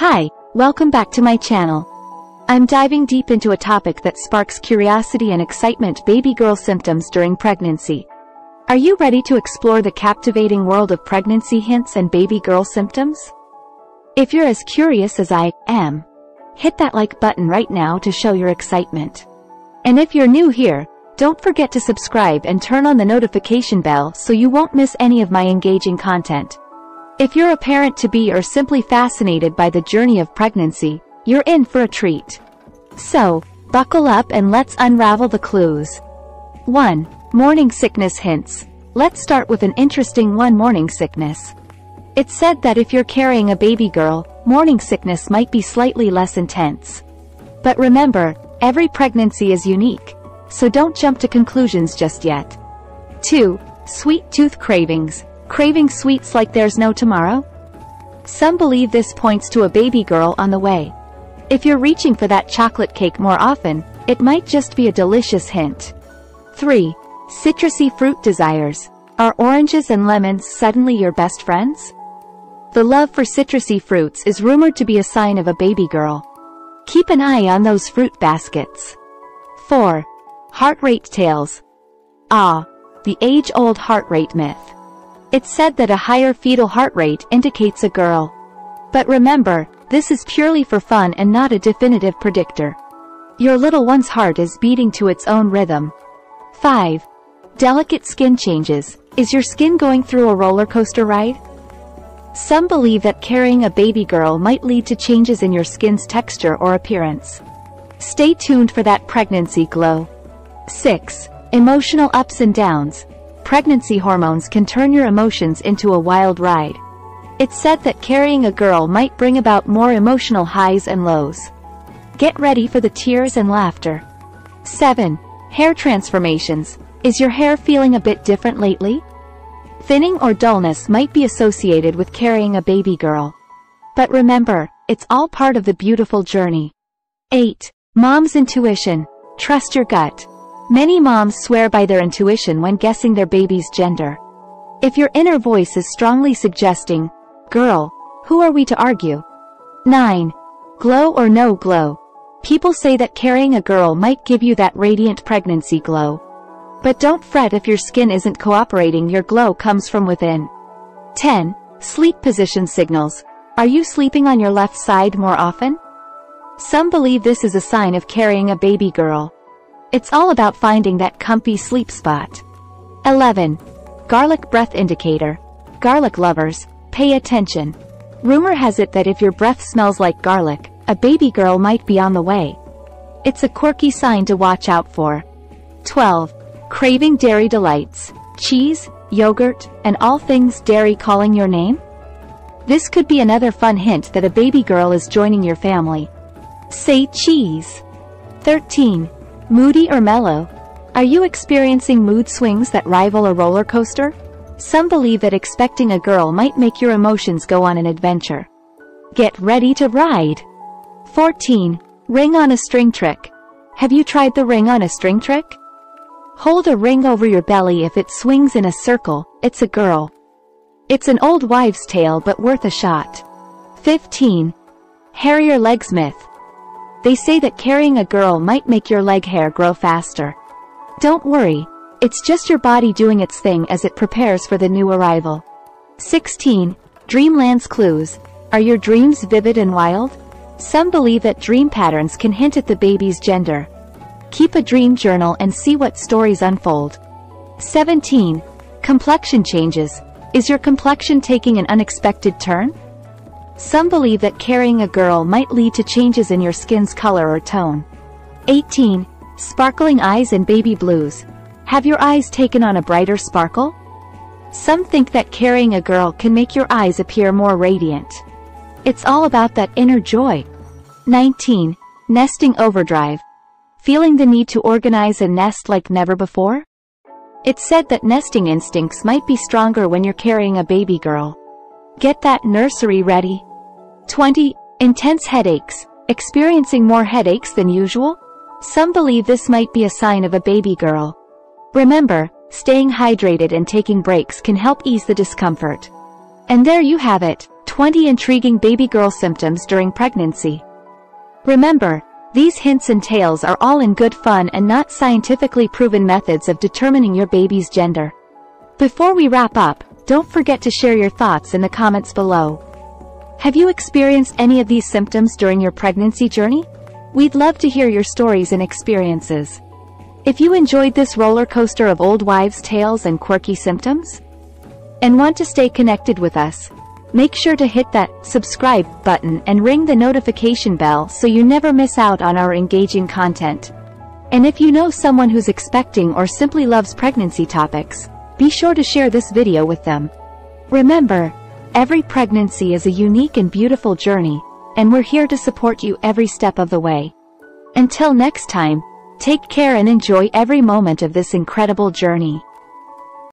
Hi, welcome back to my channel. I'm diving deep into a topic that sparks curiosity and excitement: baby girl symptoms during pregnancy. Are you ready to explore the captivating world of pregnancy hints and baby girl symptoms? If you're as curious as I am, hit that like button right now to show your excitement. And if you're new here, don't forget to subscribe and turn on the notification bell so you won't miss any of my engaging content. If you're a parent-to-be or simply fascinated by the journey of pregnancy, you're in for a treat. So, buckle up and let's unravel the clues. 1. Morning sickness hints. Let's start with an interesting one: morning sickness. It's said that if you're carrying a baby girl, morning sickness might be slightly less intense. But remember, every pregnancy is unique, so don't jump to conclusions just yet. 2. Sweet tooth cravings. Craving sweets like there's no tomorrow? Some believe this points to a baby girl on the way. If you're reaching for that chocolate cake more often, it might just be a delicious hint. 3. Citrusy fruit desires. Are oranges and lemons suddenly your best friends? The love for citrusy fruits is rumored to be a sign of a baby girl. Keep an eye on those fruit baskets. 4. Heart rate tales. The age-old heart rate myth. It's said that a higher fetal heart rate indicates a girl. But remember, this is purely for fun and not a definitive predictor. Your little one's heart is beating to its own rhythm. 5. Delicate skin changes. Is your skin going through a roller coaster ride? Some believe that carrying a baby girl might lead to changes in your skin's texture or appearance. Stay tuned for that pregnancy glow. 6. Emotional ups and downs. Pregnancy hormones can turn your emotions into a wild ride. It's said that carrying a girl might bring about more emotional highs and lows. Get ready for the tears and laughter. 7. Hair transformations. Is your hair feeling a bit different lately? Thinning or dullness might be associated with carrying a baby girl. But remember, it's all part of the beautiful journey. 8. Mom's intuition. Trust your gut. Many moms swear by their intuition when guessing their baby's gender. If your inner voice is strongly suggesting, "Girl, who are we to argue?" 9. Glow or no glow. People say that carrying a girl might give you that radiant pregnancy glow. But don't fret if your skin isn't cooperating. Your glow comes from within. 10. Sleep position signals. Are you sleeping on your left side more often? Some believe this is a sign of carrying a baby girl. It's all about finding that comfy sleep spot. 11. Garlic breath indicator. Garlic lovers, pay attention. Rumor has it that if your breath smells like garlic, a baby girl might be on the way. It's a quirky sign to watch out for. 12. Craving dairy delights. Cheese, yogurt, and all things dairy calling your name? This could be another fun hint that a baby girl is joining your family. Say cheese. 13. Moody or mellow. Are you experiencing mood swings that rival a roller coaster? Some believe that expecting a girl might make your emotions go on an adventure. Get ready to ride. 14. Ring on a string trick. Have you tried the ring on a string trick? Hold a ring over your belly. If it swings in a circle, it's a girl. It's an old wives' tale but worth a shot. 15. Hair your legs myth. They say that carrying a girl might make your leg hair grow faster. Don't worry, it's just your body doing its thing as it prepares for the new arrival. 16. Dreamland's clues. Are your dreams vivid and wild? Some believe that dream patterns can hint at the baby's gender. Keep a dream journal and see what stories unfold. 17. Complexion changes. Is your complexion taking an unexpected turn? Some believe that carrying a girl might lead to changes in your skin's color or tone. 18. Sparkling eyes and baby blues. Have your eyes taken on a brighter sparkle? Some think that carrying a girl can make your eyes appear more radiant. It's all about that inner joy. 19. Nesting overdrive. Feeling the need to organize and nest like never before? It's said that nesting instincts might be stronger when you're carrying a baby girl. Get that nursery ready. 20. Intense headaches. Experiencing more headaches than usual? Some believe this might be a sign of a baby girl. Remember, staying hydrated and taking breaks can help ease the discomfort. And there you have it, 20 intriguing baby girl symptoms during pregnancy. Remember, these hints and tales are all in good fun and not scientifically proven methods of determining your baby's gender. Before we wrap up, don't forget to share your thoughts in the comments below. Have you experienced any of these symptoms during your pregnancy journey? We'd love to hear your stories and experiences. If you enjoyed this roller coaster of old wives' tales and quirky symptoms, and want to stay connected with us, make sure to hit that subscribe button and ring the notification bell so you never miss out on our engaging content. And if you know someone who's expecting or simply loves pregnancy topics, be sure to share this video with them. Remember, every pregnancy is a unique and beautiful journey, and we're here to support you every step of the way. Until next time, take care and enjoy every moment of this incredible journey.